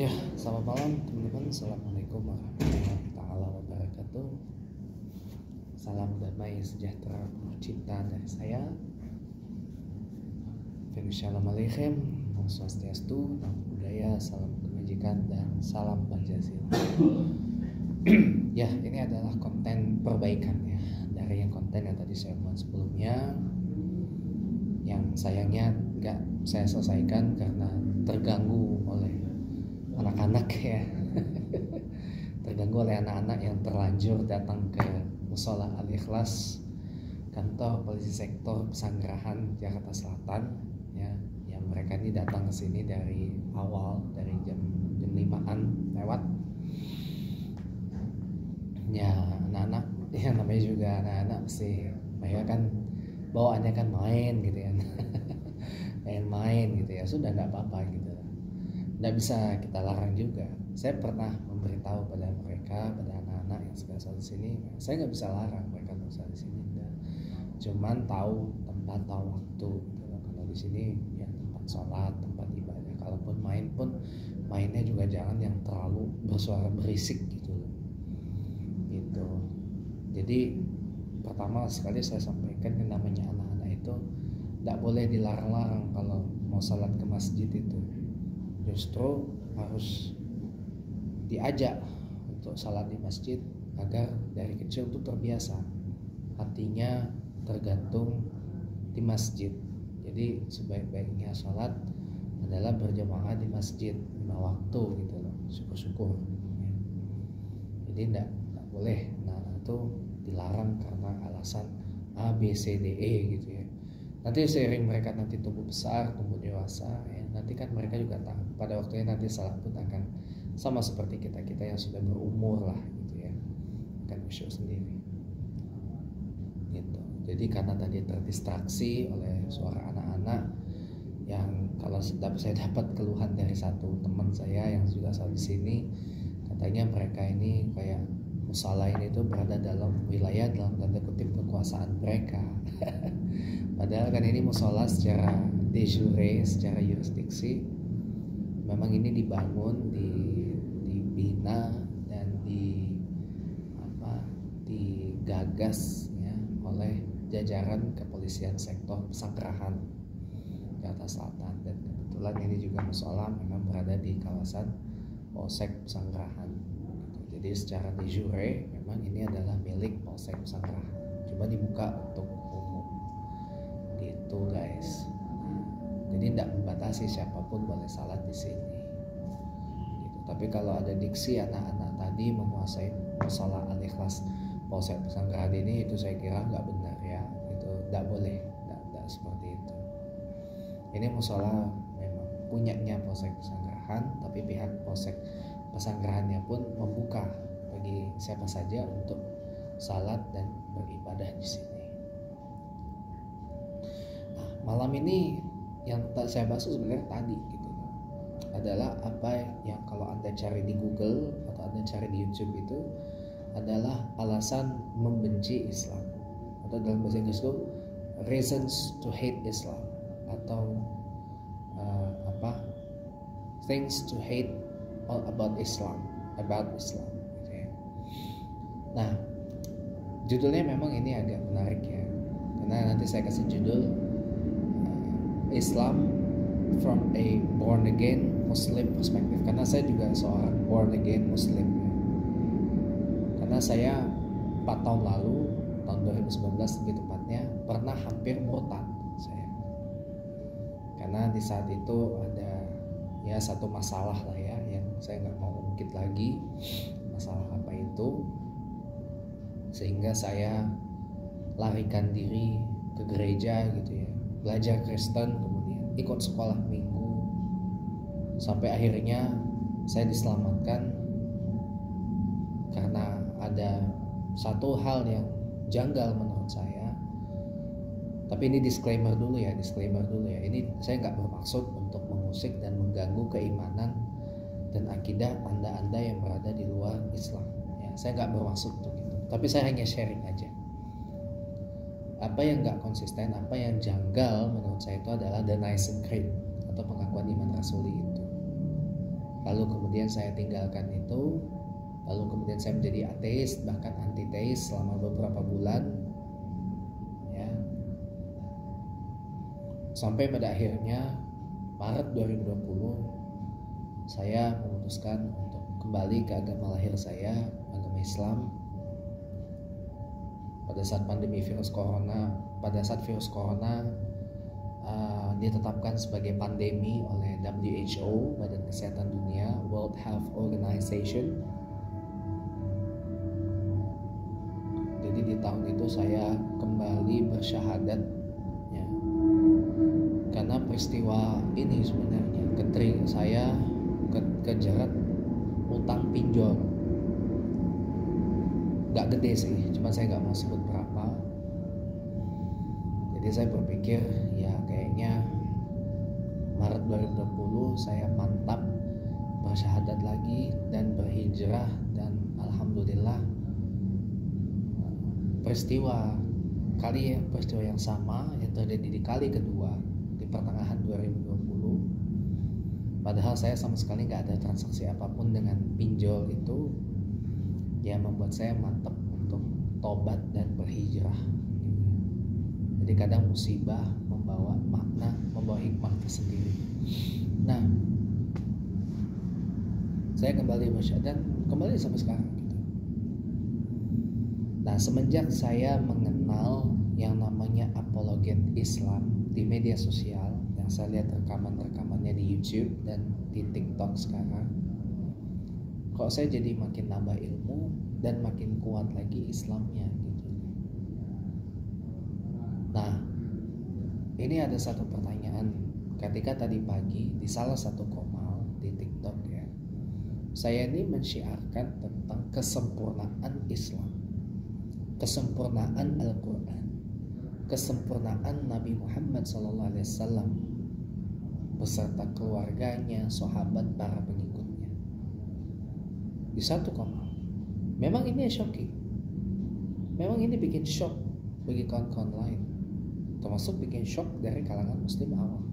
Ya, selamat malam teman-teman. Assalamualaikum warahmatullahi ta'ala wabarakatuh. Salam damai sejahtera penuh cinta dari saya. Assalamualaikum, Om Swastiastu, Namo Buddhaya, salam kebajikan dan salam Pancasila. Ya, ini adalah konten perbaikan ya dari yang konten yang tadi saya buat sebelumnya, yang sayangnya nggak saya selesaikan karena terganggu oleh anak-anak ya, terganggu oleh anak-anak yang terlanjur datang ke Musola Al-Ikhlas, kantor polisi sektor Pesanggerahan Jakarta Selatan ya. Yang mereka ini datang ke sini dari awal, dari jam 5-an lewat ya. Anak-anak yang namanya juga anak-anak sih, mereka kan bawaannya kan main gitu ya, main gitu ya, sudah nggak apa-apa gitu, nggak bisa kita larang juga. Saya pernah memberitahu pada mereka, pada anak-anak yang sekarang di sini, saya nggak bisa larang mereka untuk di sini. Cuman tahu tempat, tahu waktu. Kalau di sini ya tempat sholat, tempat ibadah. Kalaupun main pun mainnya juga jangan yang terlalu bersuara berisik gitu. Gitu. Jadi pertama sekali saya sampaikan yang namanya anak-anak itu nggak boleh dilarang-larang kalau mau sholat ke masjid itu. Justru harus diajak untuk salat di masjid agar dari kecil itu terbiasa, hatinya tergantung di masjid. Jadi sebaik-baiknya salat adalah berjamaah di masjid 5 waktu gitu loh, syukur-syukur. Jadi enggak boleh anak-anak itu dilarang karena alasan A, B, C, D, E gitu ya. Nanti seiring mereka nanti tumbuh besar, tumbuh dewasa ya, nanti kan mereka juga tahu pada waktunya nanti salah pun akan sama seperti kita yang sudah berumur lah gitu ya, akan usyuk sendiri gitu. Jadi karena tadi terdistraksi oleh suara anak-anak, yang kalau saya dapat keluhan dari satu teman saya yang juga selalu di sini, katanya mereka ini kayak musola ini tuh berada dalam wilayah dalam tanda kutip kekuasaan mereka. Padahal kan ini musola secara de jure, secara yurisdiksi memang ini dibangun, dibina dan digagas ya, oleh jajaran kepolisian sektor Pesanggerahan Jakarta Selatan. Dan kebetulan ini juga musola memang berada di kawasan Polsek Pesanggerahan. Jadi secara de jure memang ini adalah milik Polsek Pesanggerahan, cuma dibuka untuk umum gitu guys. Jadi tidak membatasi, siapapun boleh salat di sini gitu. Tapi kalau ada diksi anak-anak tadi menguasai masalah Al-Ikhlas Polsek Pesanggerahan ini, itu saya kira nggak benar ya, itu tidak boleh, tidak seperti itu. Ini musola memang punyanya Polsek Pesanggerahan, tapi pihak Polsek Pesanggerahannya pun membuka bagi siapa saja untuk salat dan beribadah di sini. Nah, malam ini yang saya bahas sebenarnya tadi gitu adalah apa yang kalau Anda cari di Google atau Anda cari di YouTube itu adalah alasan membenci Islam, atau dalam bahasa Inggris itu reasons to hate Islam, atau things to hate all about Islam gitu ya. Nah, judulnya memang ini agak menarik ya, karena nanti saya kasih judul Islam from a born again Muslim perspective, karena saya juga seorang born again Muslim ya. Karena saya 4 tahun lalu, tahun 2019 lebih tepatnya, pernah hampir murtad saya. Karena di saat itu ada ya satu masalah lah ya, yang saya nggak mau ungkit lagi masalah apa itu, sehingga saya larikan diri ke gereja gitu ya, belajar Kristen, kemudian ikut sekolah minggu, sampai akhirnya saya diselamatkan karena ada satu hal yang janggal menurut saya. Tapi ini disclaimer dulu ya, ini saya nggak bermaksud untuk mengusik dan mengganggu keimanan dan akidah Anda yang berada di luar Islam ya, saya nggak bermaksud untuk itu, tapi saya hanya sharing aja. Apa yang nggak konsisten, apa yang janggal menurut saya itu adalah the Nicene Creed, atau pengakuan iman rasuli itu. lalu kemudian saya tinggalkan itu, lalu kemudian saya menjadi ateis, bahkan antiteis selama beberapa bulan ya. Sampai pada akhirnya Maret 2020 saya memutuskan untuk kembali ke agama lahir saya, agama Islam. Pada saat pandemi virus corona, ditetapkan sebagai pandemi oleh WHO, Badan Kesehatan Dunia, World Health Organization. Jadi di tahun itu saya kembali bersyahadat ya. Karena peristiwa ini sebenarnya ke-trigger saya, kejerat utang pinjol. Gak gede sih, cuma saya gak mau sebut berapa. Jadi saya berpikir ya kayaknya Maret 2020 saya mantap bersyahadat lagi dan berhijrah, dan alhamdulillah peristiwa yang sama yang terjadi di kali kedua di pertengahan 2020, padahal saya sama sekali gak ada transaksi apapun dengan pinjol itu, yang membuat saya mantap untuk tobat dan berhijrah. Jadi kadang musibah membawa makna, membawa hikmah tersendiri. Nah, saya kembali bersyahadat, kembali sampai sekarang. Nah, semenjak saya mengenal yang namanya apologet Islam di media sosial, yang saya lihat rekaman-rekamannya di YouTube dan di TikTok sekarang, kok saya jadi makin nambah ilmu dan makin kuat lagi Islamnya gitu. Nah, ini ada satu pertanyaan. Ketika tadi pagi di salah satu komal di TikTok ya, saya ini mensyiarkan tentang kesempurnaan Islam, kesempurnaan Al-Quran, kesempurnaan Nabi Muhammad SAW beserta keluarganya, sahabat, para pengikutnya. Di satu komal, memang ini shocking, memang ini bikin shock bagi kawan-kawan lain, termasuk bikin shock dari kalangan muslim awam.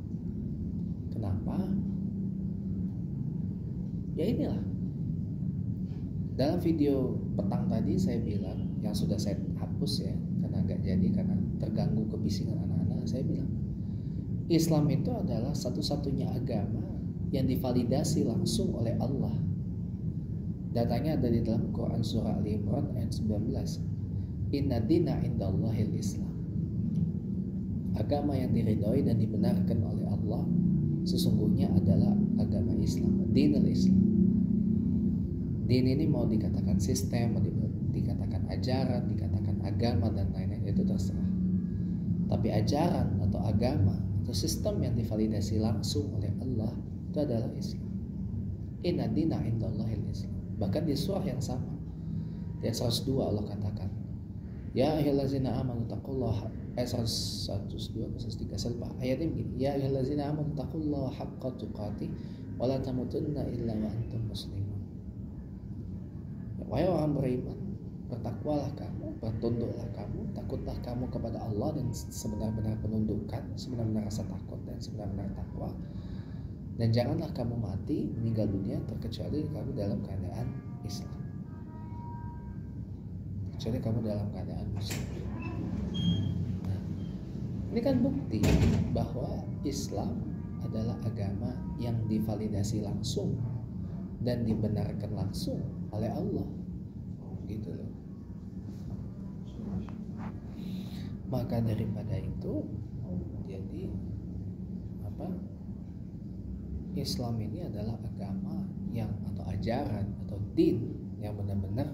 Kenapa? Ya inilah, dalam video petang tadi saya bilang, yang sudah saya hapus ya karena nggak jadi, karena terganggu kebisingan anak-anak. Saya bilang Islam itu adalah satu-satunya agama yang divalidasi langsung oleh Allah. Datanya ada di dalam Quran surah Ali Imran ayat 19. Inna dina indallahil Islam. Agama yang diridhoi dan dibenarkan oleh Allah sesungguhnya adalah agama Islam, dinul Islam. Din ini mau dikatakan sistem, mau dikatakan ajaran, dikatakan agama dan lain-lain, itu terserah. Tapi ajaran atau agama atau sistem yang divalidasi langsung oleh Allah itu adalah Islam. Inna dina indallahil Islam. Bahkan di surah yang sama, di ayat 102 Allah katakan, ya ayyuhallazina amanu taqullaha, ayat 102 ke 103 selpa. Ayatnya begini, ya ayyuhallazina amanu taqullaha haqqa tuqatih wa la tamutunna illa wa antum muslimun. Wahai orang beriman, bertakwalah kamu, bertunduklah kamu, takutlah kamu kepada Allah dan sebenar-benar penundukan, sebenar-benar rasa takut dan sebenar-benar takwa. Dan janganlah kamu mati, meninggal dunia, terkecuali kamu dalam keadaan Islam, kecuali kamu dalam keadaan Muslim. Nah, ini kan bukti bahwa Islam adalah agama yang divalidasi langsung dan dibenarkan langsung oleh Allah gitu loh. Maka daripada itu, jadi apa, Islam ini adalah agama yang, atau ajaran atau din yang benar-benar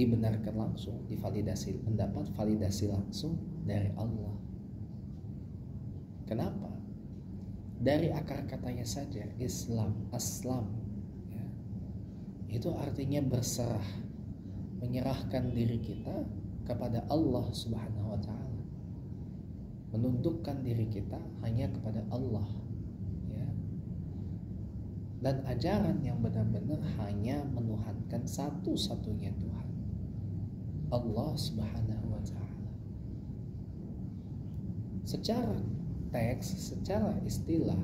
dibenarkan langsung, divalidasi, mendapat validasi langsung dari Allah. Kenapa? Dari akar katanya saja Islam, aslam ya, itu artinya berserah, menyerahkan diri kita kepada Allah Subhanahu wa ta'ala, menundukkan diri kita hanya kepada Allah ya. Dan ajaran yang benar-benar hanya menuhankan satu-satunya Tuhan, Allah Subhanahu wa ta'ala. Secara teks, secara istilah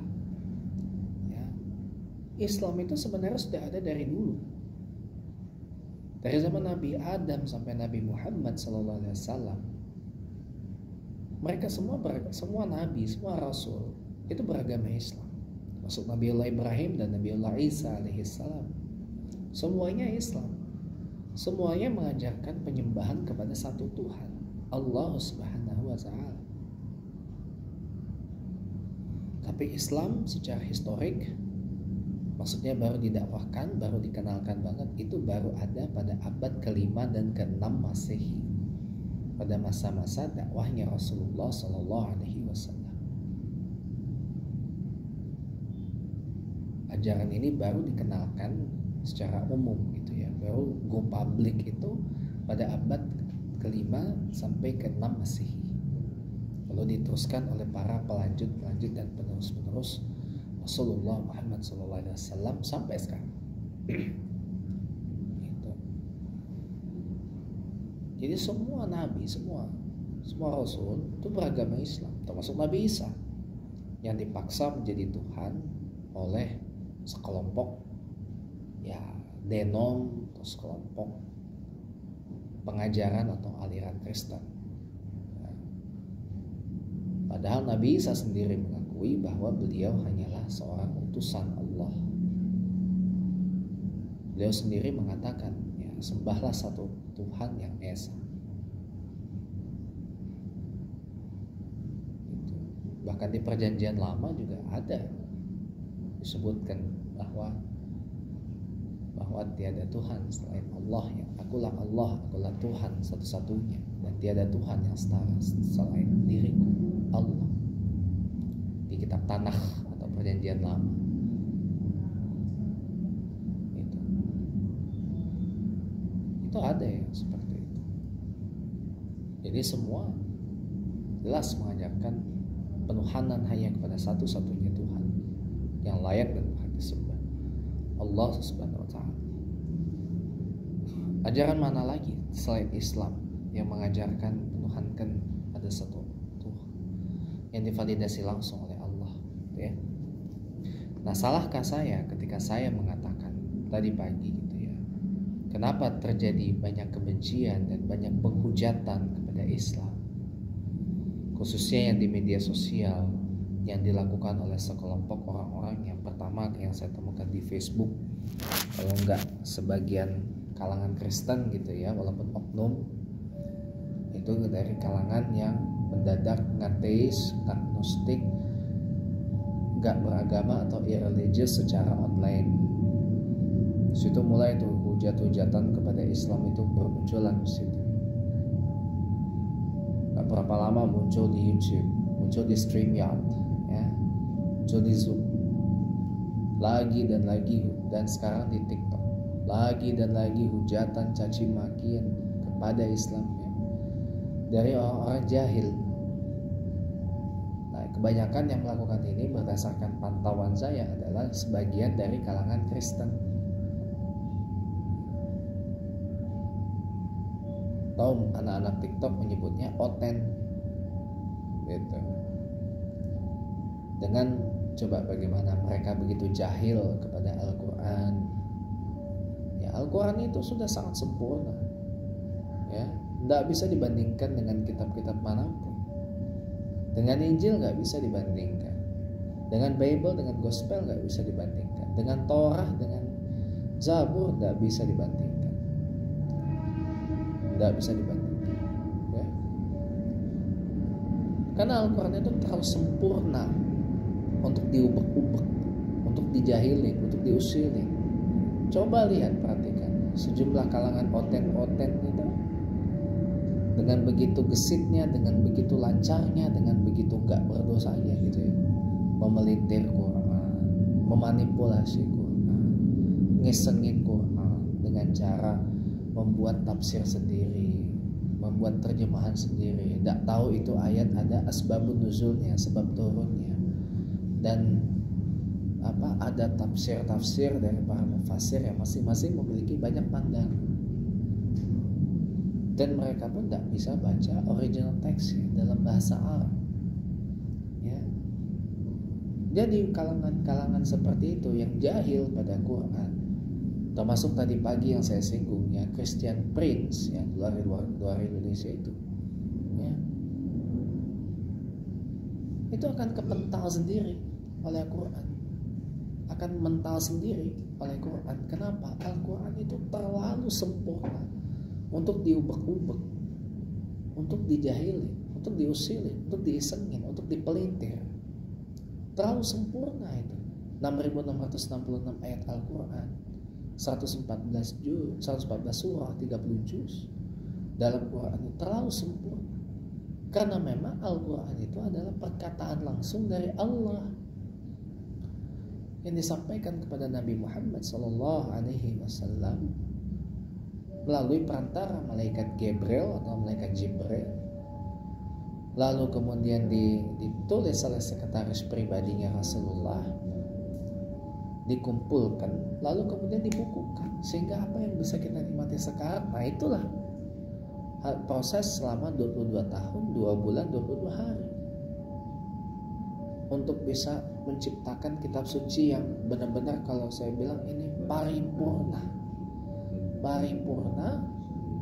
ya, Islam itu sebenarnya sudah ada dari dulu. Dari zaman Nabi Adam sampai Nabi Muhammad SAW. Mereka semua nabi, semua rasul itu beragama Islam. Rasul Nabiullah Ibrahim dan Nabiullah Isa alaihissalam. Semuanya Islam. Semuanya mengajarkan penyembahan kepada satu Tuhan, Allah Subhanahu wa taala. Tapi Islam secara historik, maksudnya baru didakwahkan, baru dikenalkan banget, itu baru ada pada abad ke-5 dan ke-6 Masehi, pada masa-masa dakwahnya Rasulullah Sallallahu Alaihi Wasallam. Ajaran ini baru dikenalkan secara umum gitu ya, baru go public itu pada abad ke-5 sampai ke-6 Masehi. Lalu diteruskan oleh para pelanjut dan penerus Rasulullah Muhammad SAW sampai sekarang. Gitu. Jadi semua nabi, semua rasul itu beragama Islam, termasuk Nabi Isa yang dipaksa menjadi Tuhan oleh sekelompok ya denom atau sekelompok pengajaran atau aliran Kristen. Padahal Nabi Isa sendiri mengakui bahwa beliau hanyalah seorang utusan Allah. Beliau sendiri mengatakan, ya, sembahlah satu Tuhan yang Esa. Gitu. Bahkan di Perjanjian Lama juga ada disebutkan bahwa tiada Tuhan selain Allah, yang akulah Tuhan satu-satunya, dan tiada Tuhan yang setara selain diriku, Allah. Di kitab Tanakh atau Perjanjian Lama itu ada ya seperti itu. Jadi semua jelas mengajarkan penuhanan hanya kepada satu-satunya Tuhan yang layak dan berhak disembah, Allah Subhanahu wa taala. Ajaran mana lagi selain Islam yang mengajarkan menuhankan ada satu yang divalidasi langsung oleh Allah, gitu ya. Nah, salahkah saya ketika saya mengatakan tadi pagi gitu ya, kenapa terjadi banyak kebencian dan banyak penghujatan kepada Islam, khususnya yang di media sosial, yang dilakukan oleh sekelompok orang-orang yang pertama yang saya temukan di Facebook, kalau enggak sebagian kalangan Kristen gitu ya, walaupun oknum itu dari kalangan yang mendadak ngateis, agnostik, gak beragama atau irreligious secara online. Disitu mulai tuh hujat-hujatan kepada Islam itu bermunculan disitu. Gak berapa lama muncul di YouTube, muncul di StreamYard, ya, muncul di Zoom, lagi dan sekarang di TikTok, lagi dan lagi hujatan caci makian kepada Islam dari orang-orang jahil. Nah, kebanyakan yang melakukan ini berdasarkan pantauan saya adalah sebagian dari kalangan Kristen. Atau anak-anak TikTok menyebutnya oten, gitu. Dengan coba bagaimana mereka begitu jahil kepada Al-Quran. Ya, Al-Quran itu sudah sangat sempurna, ya. Nggak bisa dibandingkan dengan kitab-kitab manapun. Dengan Injil nggak bisa dibandingkan. Dengan Bible, dengan Gospel nggak bisa dibandingkan. Dengan Torah, dengan Zabur nggak bisa dibandingkan. Nggak bisa dibandingkan, ya. Karena Al-Quran itu terlalu sempurna untuk diubek-ubek, untuk dijahilin, untuk diusilin. Coba lihat, perhatikan sejumlah kalangan oten-oten itu, dengan begitu gesitnya, dengan begitu lancarnya, dengan begitu gak berdosanya gitu ya, memelintir Quran, memanipulasi Quran, ngesengin Quran dengan cara membuat tafsir sendiri, membuat terjemahan sendiri, gak tahu itu ayat ada asbabun nuzulnya, sebab turunnya, dan ada tafsir-tafsir dari para mufassir yang masing-masing memiliki banyak pandangan. Dan mereka pun tidak bisa baca original teksnya dalam bahasa Arab, ya. Jadi kalangan-kalangan seperti itu yang jahil pada Quran, termasuk tadi pagi yang saya singgung ya, Christian Prince ya, luar Indonesia itu ya, itu akan kepental sendiri oleh Quran, akan mental sendiri oleh Quran. Kenapa? Al-Quran itu terlalu sempurna untuk diubek-ubek, untuk dijahili, untuk diusili, untuk diisengin, untuk dipelintir. Terlalu sempurna itu. 6.666 ayat Al-Quran, 114 juz, 114 surah, 30 juz dalam Quran itu terlalu sempurna. Karena memang Al-Quran itu adalah perkataan langsung dari Allah yang disampaikan kepada Nabi Muhammad SAW melalui perantara malaikat Gabriel atau malaikat Jibril, lalu kemudian ditulis oleh sekretaris pribadinya Rasulullah, dikumpulkan, lalu kemudian dibukukan, sehingga apa yang bisa kita nikmati sekarang, nah itulah proses selama 22 tahun 2 bulan 22 hari untuk bisa menciptakan kitab suci yang benar-benar, kalau saya bilang ini paripurna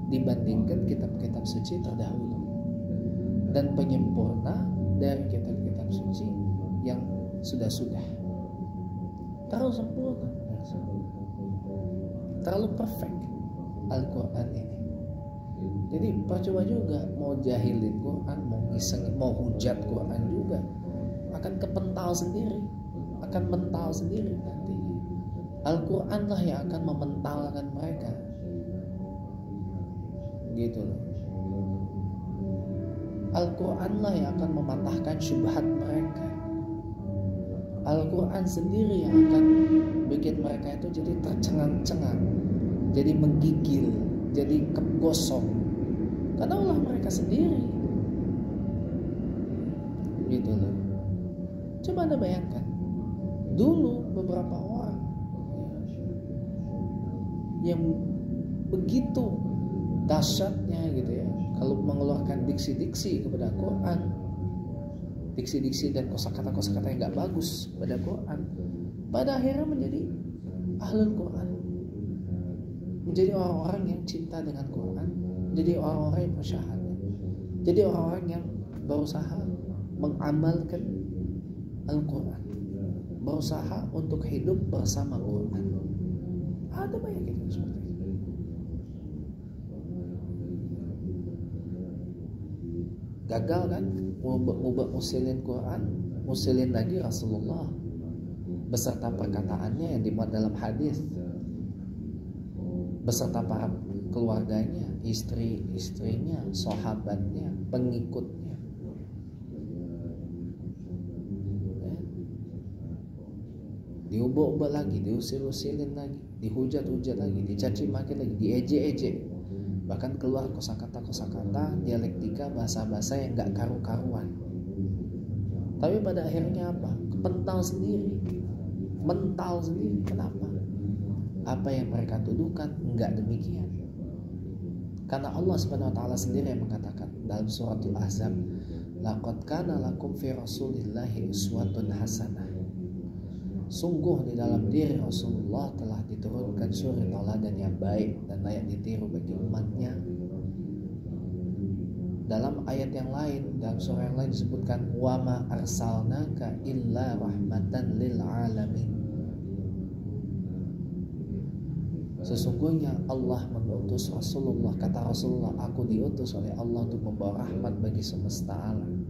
dibandingkan kitab-kitab suci terdahulu, dan penyempurna dari kitab-kitab suci yang sudah-sudah. Terlalu sempurna, terlalu perfect Al-Quran ini. Jadi percuma juga mau jahilin Quran, mau ngisengin, mau hujat Quran juga akan kepental sendiri, akan mental sendiri nantinya. Al-Quran lah yang akan mementalkan mereka, gitu loh. Al-Quran lah yang akan mematahkan syubhat mereka. Al-Quran sendiri yang akan bikin mereka itu jadi tercengang-cengang, jadi menggigil, jadi kegosong, karena ulah mereka sendiri, gitu loh. Coba Anda bayangkan, dulu beberapa orang yang begitu dahsyatnya gitu ya, kalau mengeluarkan diksi-diksi kepada Quran, diksi-diksi dan kosakata-kosakata yang gak bagus pada Quran, pada akhirnya menjadi ahlul Quran, menjadi orang-orang yang cinta dengan Quran, menjadi orang-orang yang bersyahadat, jadi orang-orang yang berusaha mengamalkan Al-Quran, berusaha untuk hidup bersama Quran. Ada banyak yang seperti itu. Gagal kan? Ubah usilin Quran, usilin lagi Rasulullah beserta perkataannya yang dimuat dalam hadis, beserta para keluarganya, istri-istrinya, sahabatnya, pengikutnya. Diubah-ubah lagi, diusil-usilin lagi, dihujat-hujat lagi, dicaci-maki lagi, diejek-ejek, bahkan keluar kosakata-kosakata, dialektika, bahasa-bahasa yang gak karu-karuan. Tapi pada akhirnya apa? Kepental sendiri, mental sendiri. Kenapa? Apa yang mereka tuduhkan enggak demikian. Karena Allah SWT sendiri yang mengatakan dalam suratul Ahzab, laqad kana lakum fi rasulillahi uswatun hasanah. Sungguh di dalam diri Rasulullah telah diturunkan suri tauladan yang baik dan layak ditiru bagi umatnya. Dalam ayat yang lain, dalam surah yang lain disebutkan wa ma arsalnaka illa rahmatan lil alamin. Sesungguhnya Allah mengutus Rasulullah, kata Rasulullah, aku diutus oleh Allah untuk membawa rahmat bagi semesta alam.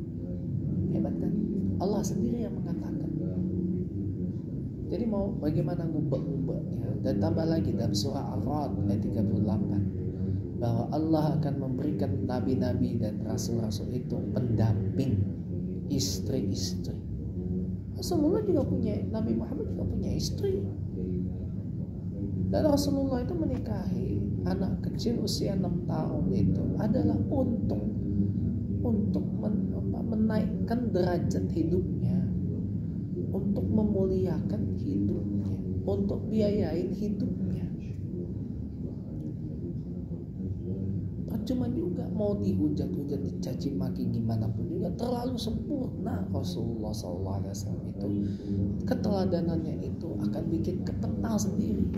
Hebat kan? Allah sendiri yang mengatakan. Jadi mau bagaimana ngubah-ngubahnya. Dan tambah lagi dalam surah Al-Ra'd ayat 38, bahwa Allah akan memberikan nabi-nabi dan rasul-rasul itu pendamping, istri-istri. Rasulullah juga punya, Nabi Muhammad juga punya istri, dan Rasulullah itu menikahi anak kecil usia 6 tahun itu adalah untuk menaikkan derajat hidupnya, untuk memuliakan hidupnya, untuk biayain hidupnya. Cuma juga mau dihujat-hujat, dicaci maki gimana pun juga terlalu sempurna Rasulullah SAW itu. Keteladanannya itu akan bikin kepental sendiri.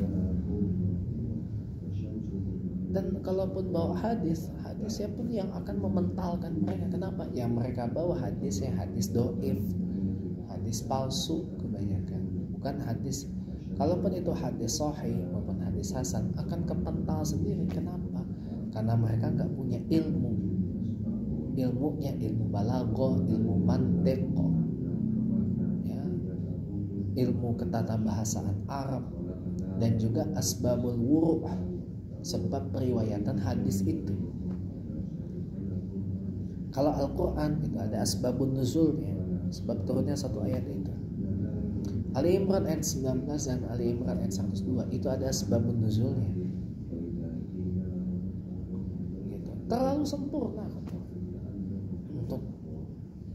Dan kalaupun bawa hadis, hadisnya pun yang akan mementalkan mereka. Kenapa? Ya mereka bawa hadisnya hadis do'if, hadis palsu kebanyakan, bukan hadis. Kalaupun itu hadis sahih maupun hadis hasan akan kepental sendiri. Kenapa? Karena mereka nggak punya ilmu. Ilmunya ilmu balagoh, ilmu mantek, ya, ilmu ketatabahasan Arab, dan juga asbabul wuru'ah, sebab periwayatan hadis itu. Kalau Al-Quran itu ada asbabun nuzulnya, sebab turunnya satu ayat itu. Ali Imran ayat 19 dan Ali Imran ayat 102 itu ada asbabun nuzulnya. Gitu. Terlalu sempurna untuk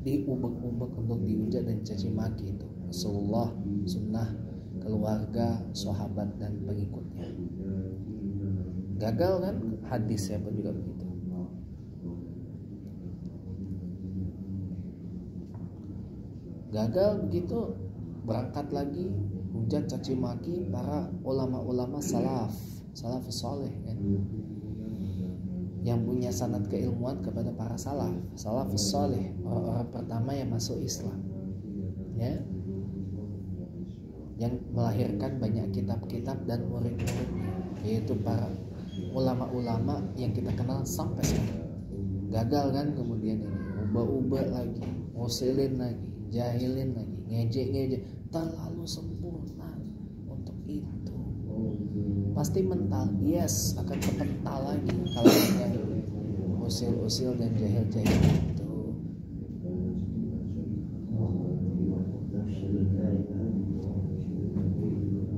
diubek-ubek, untuk dihujat dan caci maki itu. Rasulullah, sunnah, keluarga, sahabat dan pengikutnya. Gagal kan hadisnya pun juga begitu. Gagal begitu, berangkat lagi hujat caci maki para ulama-ulama salaf, salafus saleh kan? Yang punya sanad keilmuan kepada para salaf, salafus saleh, orang-orang pertama yang masuk Islam, ya, yang melahirkan banyak kitab-kitab dan murid-muridnya, yaitu para ulama-ulama yang kita kenal sampai sekarang. Gagal kan kemudian ini, ubah-ubah lagi, ngoselin lagi, jahilin lagi, ngejek-ngejek. Terlalu sempurna untuk itu. Pasti mental, yes, akan kepental lagi kalau ada ngosil-ngosil dan jahil-jahil itu.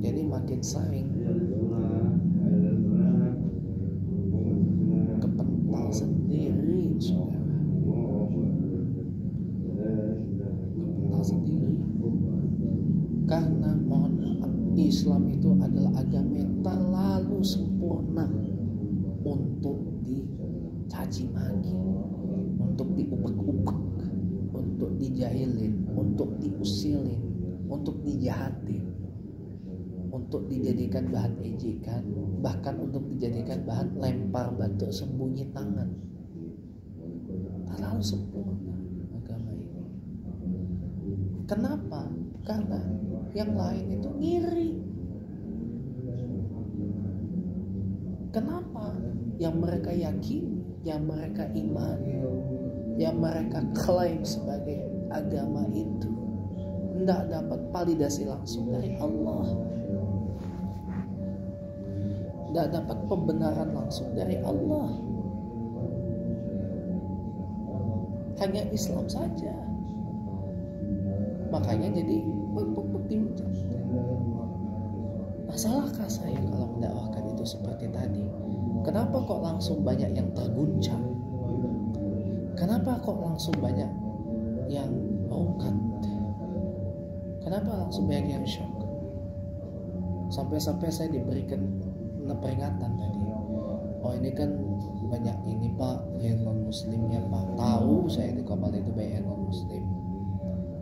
Jadi makin sering Islam itu adalah agama yang terlalu sempurna untuk dicaci maki, untuk diubek-ubek, untuk dijahilin, untuk diusilin, untuk dijahatin, untuk dijadikan bahan ejekan, bahkan untuk dijadikan bahan lempar batu sembunyi tangan. Terlalu sempurna agama ini. Kenapa? Karena yang lain itu ngiri. Kenapa? Yang mereka yakin, yang mereka iman, yang mereka klaim sebagai agama itu tidak dapat validasi langsung dari Allah, tidak dapat pembenaran langsung dari Allah. Hanya Islam saja. Makanya jadi bukti masalahkah saya kalau mendakwahkan itu seperti tadi? Kenapa kok langsung banyak yang terguncang? Kenapa kok langsung banyak yang rongkat? Kenapa langsung banyak yang shock? Sampai-sampai saya diberikan peringatan tadi. Oh ini kan banyak ini Pak, yang non-muslimnya Pak. Tahu saya di kapal itu banyak yang non-muslim.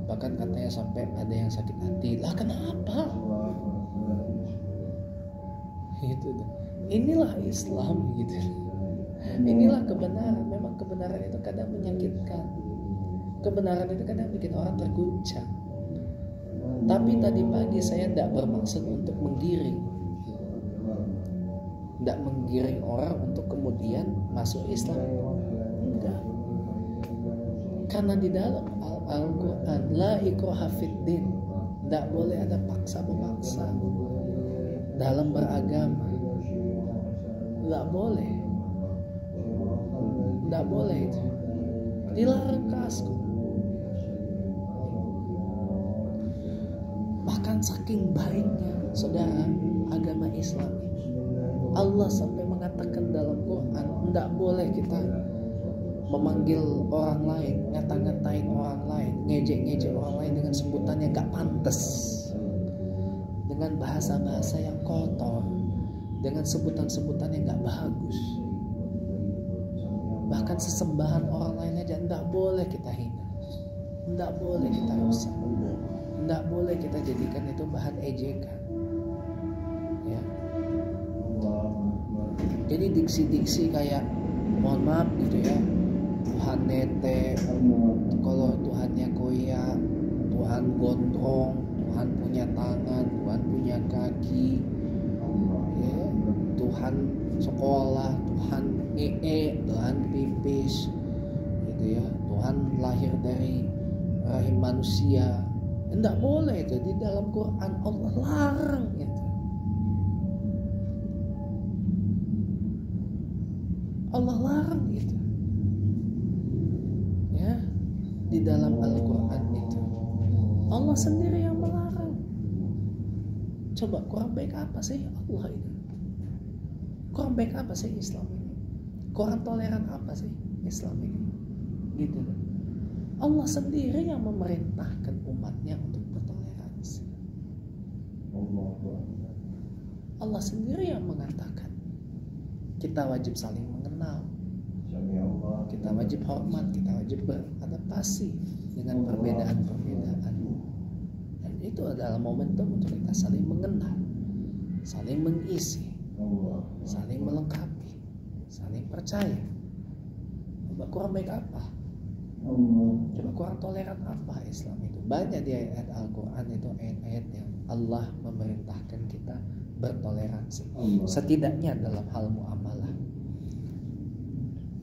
Bahkan katanya sampai ada yang sakit hati. Lah kenapa? Gitu. Inilah Islam gitu. Inilah kebenaran. Memang kebenaran itu kadang menyakitkan. Kebenaran itu kadang bikin orang terguncang. Tapi tadi pagi saya tidak bermaksud untuk menggiring. Tidak menggiring orang untuk kemudian masuk Islam. Enggak. Karena di dalam Al-Quran la ikraha fid-din, tidak boleh ada paksa-memaksa dalam beragama. Tidak boleh. Tidak boleh itu. Dilarang keras. Bahkan saking baiknya saudara agama Islam ini, Allah sampai mengatakan dalam Quran tidak boleh kita memanggil orang lain, ngata-ngatain orang lain, ngejek-ngejek orang lain dengan sebutan yang gak pantas, dengan bahasa-bahasa yang kotor, dengan sebutan-sebutan yang gak bagus. bahkan sesembahan orang lain aja tidak boleh kita hina, tidak boleh kita rusak, tidak boleh kita jadikan itu bahan ejekan, ya. Jadi diksi-diksi kayak mohon maaf gitu ya, Tuhan nete, kalau Tuhannya koyak, Tuhan gondrong, Tuhan punya tangan, Tuhan punya kaki, ya. Tuhan sekolah, Tuhan Tuhan pipis, gitu ya. Tuhan lahir dari rahim manusia, tidak boleh itu di dalam Quran, Allah larang itu. Allah larang itu, ya, di dalam Al-Quran itu Allah sendiri yang melarang. Coba kurang baik apa sih Allah itu? Kurang baik apa sih Islam ini? Kurang toleran apa sih Islam ini? Gitu loh. Allah sendiri yang memerintahkan umatnya untuk bertoleransi. Allah sendiri yang mengatakan kita wajib saling mengenal, kita wajib hormat, kita wajib beradaptasi dengan perbedaan-perbedaan. Dan itu adalah momentum untuk kita saling mengenal, saling mengisi, saling melengkapi, saling percaya. Coba kurang baik apa? Coba kurang toleran apa Islam itu? Banyak di ayat Al-Quran itu ayat-ayat yang Allah memerintahkan kita bertoleransi, setidaknya dalam hal muamalah,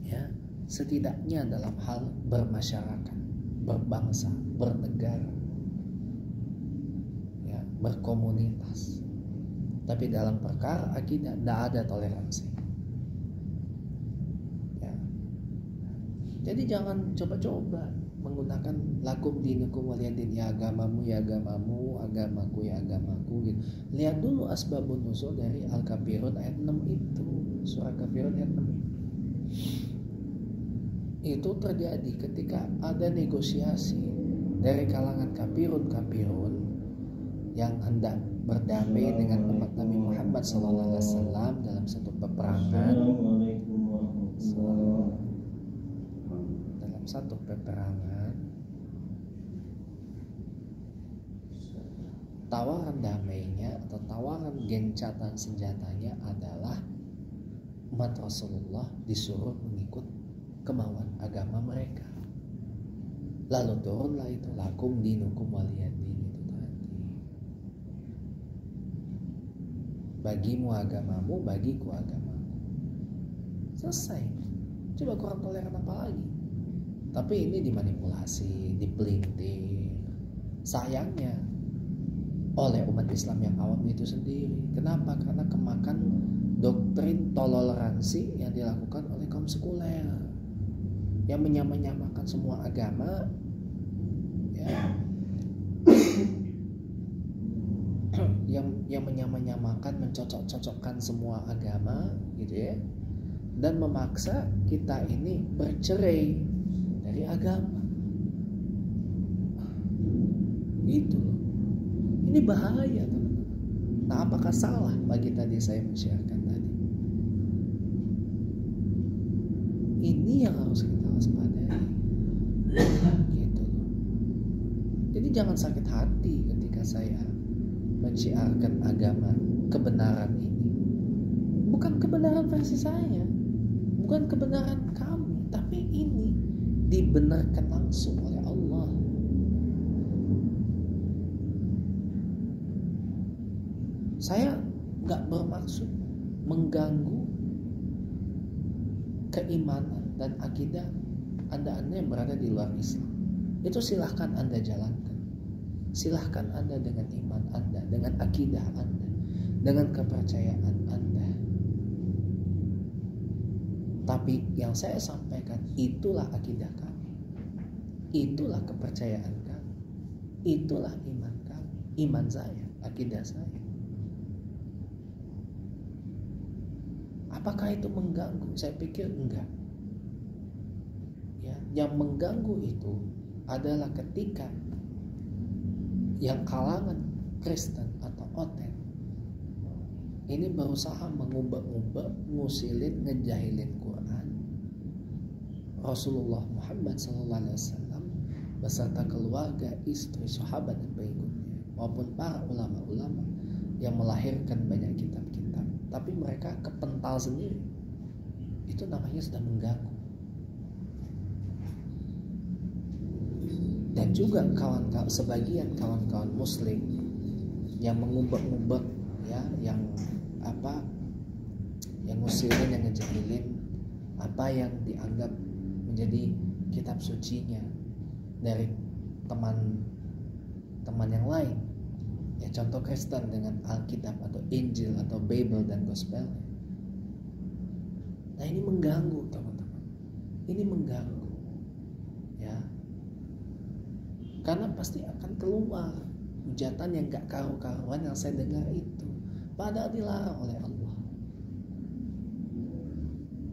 ya, setidaknya dalam hal bermasyarakat, berbangsa, bernegara, ya, berkomunitas. Tapi dalam perkara akidah tidak ada toleransi, ya. Jadi jangan coba-coba menggunakan lakum dinukum waliyadin, ya agamamu ya agamamu, agamaku ya agamaku gitu. Lihat dulu asbabun nuzul dari Al-Kafirun ayat 6 itu, surah Kafirun ayat 6. Itu terjadi ketika ada negosiasi dari kalangan kafirun yang hendak berdamai dengan umat Nabi Muhammad sallallahu alaihi wasallam dalam satu peperangan. Tawaran damainya atau tawaran gencatan senjatanya adalah umat Rasulullah disuruh mengikut kemauan agama mereka. Lalu turunlah itu lakum dinukum waliyadin itu tadi. Bagimu agamamu, bagiku agamamu. Selesai. Coba kurang toleran apa lagi? Tapi ini dimanipulasi, dipelintir. Sayangnya oleh umat Islam yang awam itu sendiri. Kenapa? Karena kemakan doktrin toleransi yang dilakukan oleh kaum sekuler yang menyamakan semua agama, ya. yang menyamakan, mencocok-cocokkan semua agama, gitu ya. Dan memaksa kita ini bercerai dari agama. Itu loh. Ini bahaya, teman-teman. Nah, apakah salah bagi tadi saya menyiarkan tadi? Ini yang harus kita waspadai. Gitu. Jadi jangan sakit hati ketika saya menyiarkan agama kebenaran ini. Bukan kebenaran versi saya, bukan kebenaran kamu, tapi ini dibenarkan langsung oleh Allah. Saya gak bermaksud mengganggu keimanan dan akidah Anda yang berada di luar Islam. Itu silahkan Anda jalankan. Silahkan Anda dengan iman Anda, dengan akidah Anda, dengan kepercayaan Anda. Tapi yang saya sampaikan, itulah akidah kami, itulah kepercayaan kami, itulah iman kami, iman saya, akidah saya. Apakah itu mengganggu? Saya pikir enggak. Ya, yang mengganggu itu adalah ketika yang kalangan Kristen atau Oten ini berusaha mengubah-ubah, ngusilin, ngejahilin Quran Rasulullah Muhammad SAW beserta keluarga, istri, sahabat dan pengikutnya, maupun para ulama-ulama yang melahirkan banyak kitab-kitab, tapi mereka kepental sendiri, itu namanya sedang mengganggu. Dan juga kawan-kawan, sebagian kawan-kawan muslim yang mengubek-ubek ya, yang ngusilin, yang ngejahilin apa yang dianggap menjadi kitab sucinya dari teman-teman yang lain. Ya, contoh Kristen dengan Alkitab atau Injil atau Bible dan Gospel. Nah, ini mengganggu, teman-teman. Ini mengganggu. Ya. Karena pasti akan keluar hujatan yang gak karu-karuan yang saya dengar itu, padahal dilarang oleh Allah.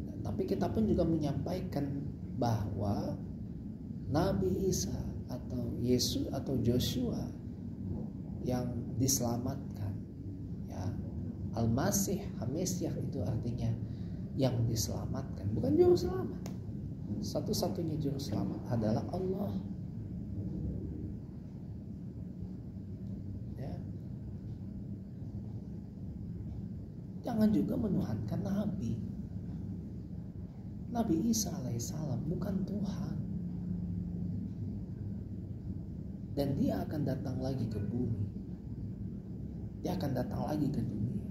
Nah, tapi kita pun juga menyampaikan bahwa Nabi Isa atau Yesus atau Joshua yang diselamatkan, ya, Al-Masih, Al-Mesih itu artinya yang diselamatkan, bukan juru selamat. Satu-satunya juru selamat adalah Allah. Ya. Jangan juga menuhankan Nabi. Nabi Isa alaihissalam bukan Tuhan. Dan dia akan datang lagi ke bumi. Dia akan datang lagi ke dunia.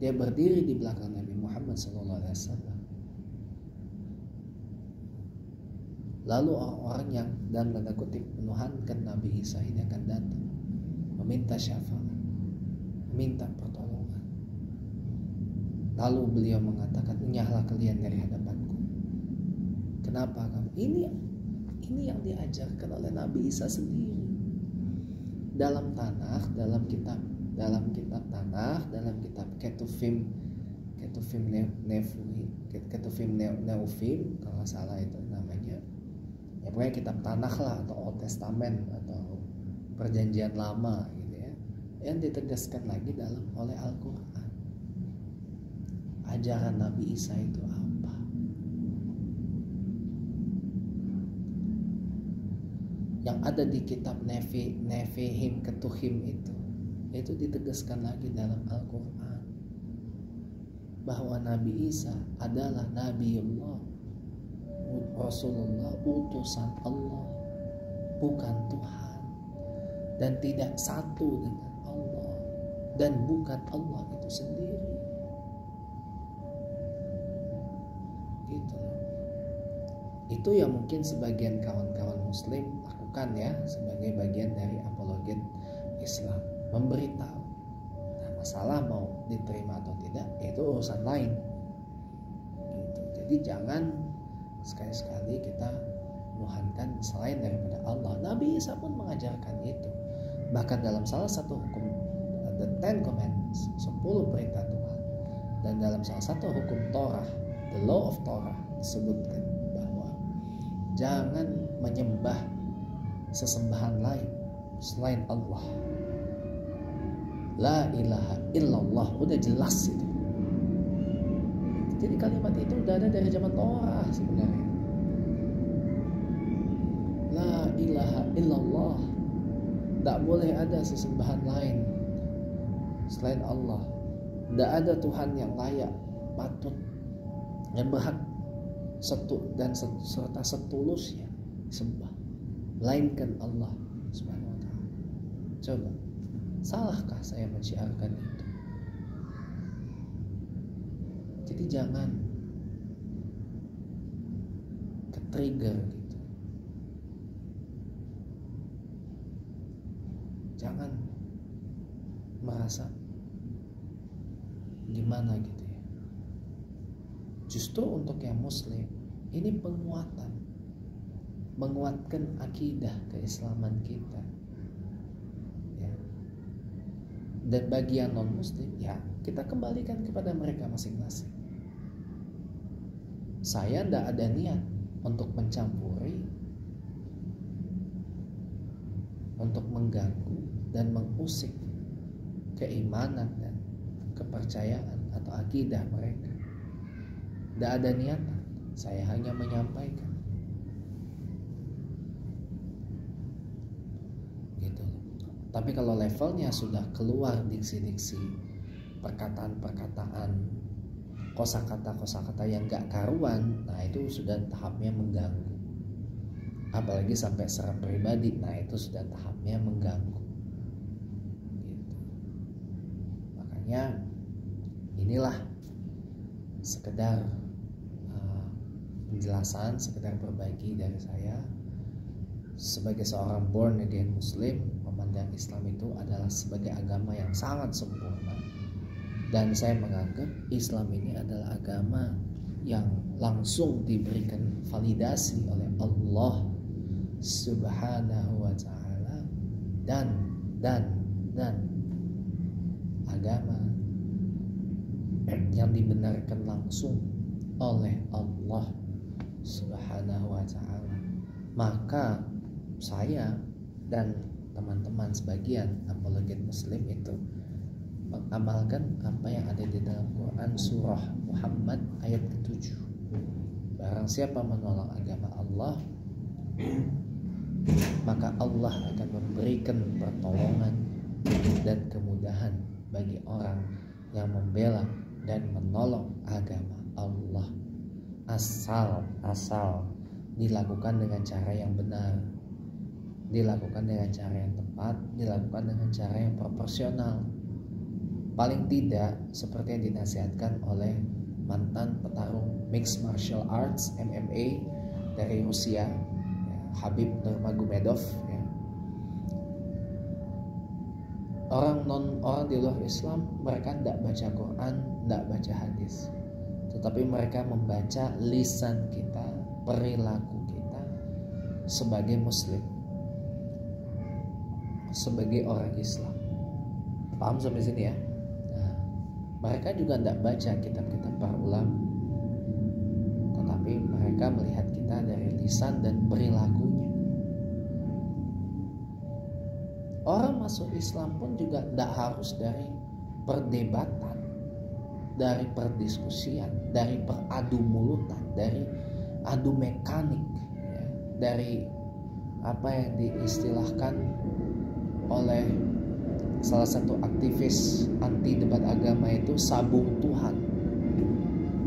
Dia berdiri di belakang Nabi Muhammad SAW. Lalu orang-orang yang dalam tanda kutip menuhankan Nabi Isa ini akan datang, meminta syafaat, meminta pertolongan. Lalu beliau mengatakan, "Nyahlah kalian dari hadapanku." Kenapa kamu? Ini yang diajarkan oleh Nabi Isa sendiri dalam Tanakh, dalam kitab Tanakh, dalam kitab Ketuvim Nevuim, Ketuvim Neuvim kalau nggak salah itu namanya. Ya pokoknya kitab Tanakh lah, atau Old Testament atau Perjanjian Lama gitu ya. Yang ditegaskan lagi dalam oleh Al-Qur'an. Ajaran Nabi Isa itu apa? Yang ada di kitab Nevi'im, Ketuvim itu ditegaskan lagi dalam Al-Quran bahwa Nabi Isa adalah Nabiullah, Rasulullah, utusan Allah, bukan Tuhan, dan tidak satu dengan Allah, dan bukan Allah itu sendiri. Gitu. Itu yang mungkin sebagian kawan-kawan muslim lakukan ya, sebagai bagian dari apologet Islam, memberitahu. Nah, masalah mau diterima atau tidak itu urusan lain gitu. Jadi jangan sekali-sekali kita menuhankan selain daripada Allah. Nabi Isa pun mengajarkan itu. Bahkan dalam salah satu hukum, the Ten Commandments, 10 perintah Tuhan, dan dalam salah satu hukum Torah, the Law of Torah, disebutkan bahwa jangan menyembah sesembahan lain selain Allah. La ilaha illallah, udah jelas itu. Jadi kalimat itu udah ada dari zaman Torah sebenarnya. La ilaha illallah, tak boleh ada sesembahan lain selain Allah. Tak ada Tuhan yang layak, patut, yang berhak serta setulusnya sembah melainkan Allah Subhanahu wa ta'ala. Coba, salahkah saya mensyiarkan itu? Jadi jangan ketrigger gitu. Jangan merasa gimana gitu ya. Justru untuk yang muslim, ini penguatan, menguatkan akidah keislaman kita ya. Dan bagi yang non muslim, ya kita kembalikan kepada mereka masing-masing. Saya tidak ada niat untuk mencampuri, untuk mengganggu dan mengusik keimanan dan kepercayaan atau akidah mereka. Tidak ada niat. Saya hanya menyampaikan. Gitu. Tapi kalau levelnya sudah keluar diksi-diksi, perkataan-perkataan, kosakata-kosakata yang gak karuan, nah itu sudah tahapnya mengganggu. Apalagi sampai serang pribadi, nah itu sudah tahapnya mengganggu. Gitu. Makanya inilah sekedar penjelasan, sekedar berbagi dari saya. Sebagai seorang born again Muslim, memandang Islam itu adalah sebagai agama yang sangat sempurna. Dan saya menganggap Islam ini adalah agama yang langsung diberikan validasi oleh Allah Subhanahu wa ta'ala. Dan agama yang dibenarkan langsung oleh Allah Subhanahu wa ta'ala. Maka saya dan teman-teman sebagian apologet Muslim itu mengamalkan apa yang ada di dalam Quran surah Muhammad ayat ke-7. Barang siapa menolak agama Allah, maka Allah akan memberikan pertolongan dan kemudahan bagi orang yang membela dan menolong agama Allah, asal dilakukan dengan cara yang benar, dilakukan dengan cara yang tepat, dilakukan dengan cara yang proporsional. Paling tidak seperti yang dinasihatkan oleh mantan petarung mixed martial arts MMA dari Rusia, Habib Nurmagomedov. Orang di luar Islam, mereka tidak baca Quran, tidak baca hadis, tetapi mereka membaca lisan kita, perilaku kita sebagai Muslim, sebagai orang Islam. Paham sampai sini ya? Nah, mereka juga tidak baca kitab-kitab para ulama, tetapi mereka melihat kita dari lisan dan perilakunya. Orang masuk Islam pun juga tidak harus dari perdebatan, dari perdiskusian, dari peradu mulutan, dari adu mekanik, ya, dari apa yang diistilahkan oleh salah satu aktivis anti debat agama itu sabung Tuhan.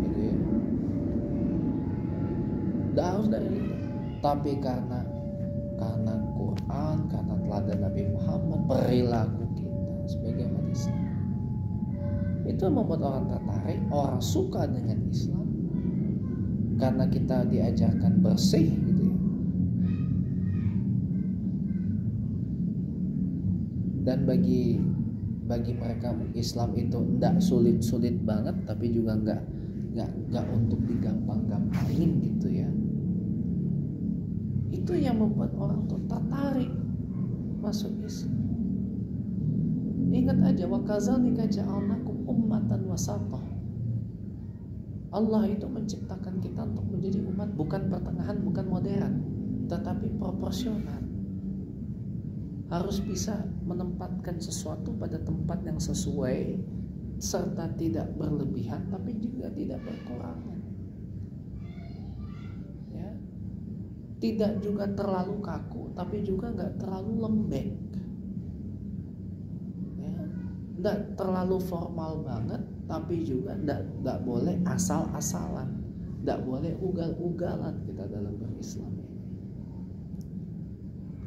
Gitu ya. Tidak harus dari itu, tapi karena Quran, karena teladan Nabi Muhammad, perilaku kita sebagai umat Islam itu membuat orang tertarik, orang suka dengan Islam karena kita diajarkan bersih, gitu ya. Dan bagi mereka Islam itu tidak sulit-sulit banget, tapi juga nggak untuk digampang-gampain, gitu ya. Itu yang membuat orang tuh tertarik masuk Islam. Ingat aja, wa kadzalika ja'alnakum ummatan wasatah. Allah itu menciptakan kita untuk menjadi umat bukan pertengahan, bukan modern, tetapi proporsional. Harus bisa menempatkan sesuatu pada tempat yang sesuai serta tidak berlebihan tapi juga tidak berkurangan. Tidak juga terlalu kaku, tapi juga nggak terlalu lembek, ya. Nggak terlalu formal banget, tapi juga nggak boleh asal-asalan, nggak boleh ugal-ugalan kita dalam berislam.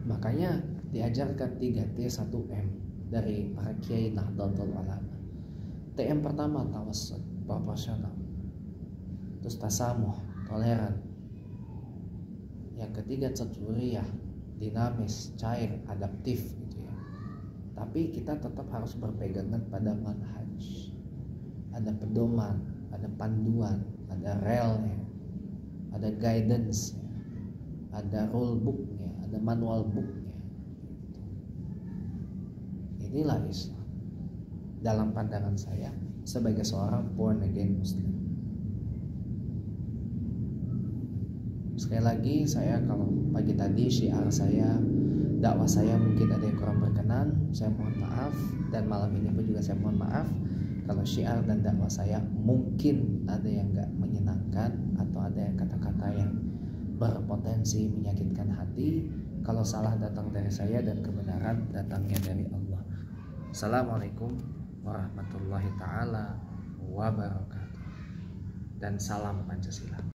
Makanya diajarkan 3T 1M dari para kiai Nahdlatul Ulama. TM pertama tawassut, proporsional. Terus tasamuh, toleran. Yang ketiga ceduriah, dinamis, cair, adaptif, gitu ya. Tapi kita tetap harus berpegangan pada manhaj. Ada pedoman, ada panduan, ada relnya, ada guidance, ada rule booknya, ada manual booknya. Inilah Islam dalam pandangan saya sebagai seorang born again Muslim. Sekali lagi, saya kalau pagi tadi syiar saya, dakwah saya mungkin ada yang kurang berkenan, saya mohon maaf. Dan malam ini pun juga saya mohon maaf kalau syiar dan dakwah saya mungkin ada yang gak menyenangkan. menyakitkan atau ada kata-kata yang berpotensi menyakitkan hati, kalau salah datang dari saya dan kebenaran datangnya dari Allah. Assalamualaikum warahmatullahi taala wabarakatuh, dan salam Pancasila.